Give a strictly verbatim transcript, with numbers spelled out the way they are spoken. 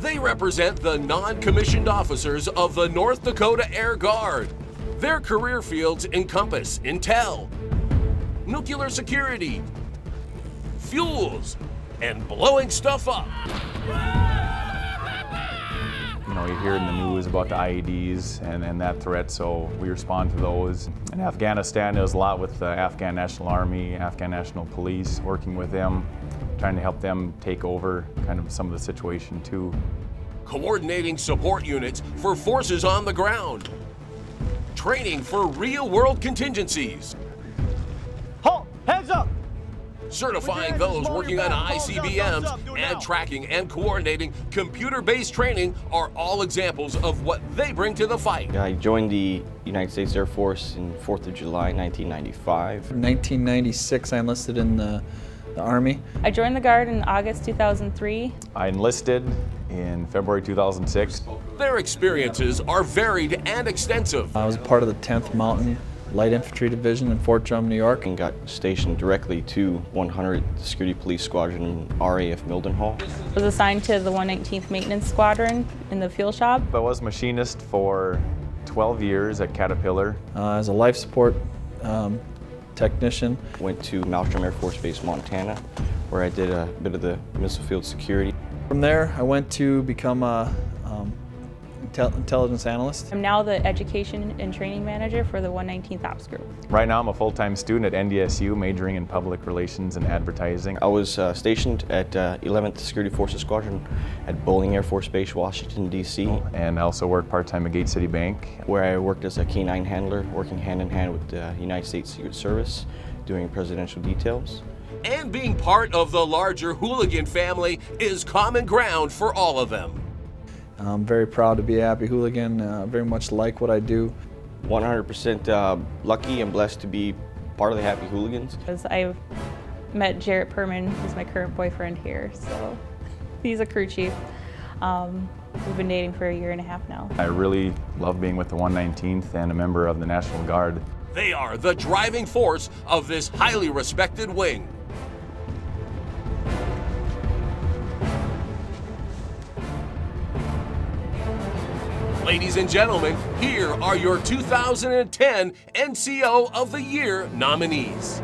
They represent the non-commissioned officers of the North Dakota Air Guard. Their career fields encompass intel, nuclear security, fuels, and blowing stuff up. You know, you hear in the news about the I E Ds and, and that threat, so we respond to those. In Afghanistan, there's a lot with the Afghan National Army, Afghan National Police, working with them, trying to help them take over kind of some of the situation too. Coordinating support units for forces on the ground. Training for real-world contingencies. Halt! Heads up! Certifying those working on I C B Ms and tracking and coordinating computer-based training are all examples of what they bring to the fight. I joined the United States Air Force in fourth of July, nineteen ninety-five. In nineteen ninety-six, I enlisted in the, the Army. I joined the Guard in August two thousand three. I enlisted in February two thousand six. Their experiences are varied and extensive. I was part of the tenth Mountain Light Infantry Division in Fort Drum, New York. And got stationed directly to one hundredth Security Police Squadron, R A F Mildenhall. I was assigned to the one nineteenth Maintenance Squadron in the fuel shop. I was machinist for twelve years at Caterpillar. Uh, as a life support um, technician. Went to Malmstrom Air Force Base, Montana, where I did a bit of the missile field security. From there, I went to become a um, intelligence analyst. I'm now the education and training manager for the one nineteenth Ops Group. Right now I'm a full-time student at N D S U, majoring in public relations and advertising. I was uh, stationed at uh, eleventh Security Forces Squadron at Bowling Air Force Base, Washington, D C And I also worked part-time at Gate City Bank, where I worked as a canine handler, working hand-in-hand with the United States Secret Service, doing presidential details. And being part of the larger hooligan family is common ground for all of them. I'm very proud to be a Happy Hooligan, uh, very much like what I do. one hundred percent uh, lucky and blessed to be part of the Happy Hooligans. I've met Jarrett Perman, who's my current boyfriend here, so he's a crew chief. Um, we've been dating for a year and a half now. I really love being with the one nineteenth and a member of the National Guard. They are the driving force of this highly respected wing. Ladies and gentlemen, here are your two thousand ten N C O of the Year nominees.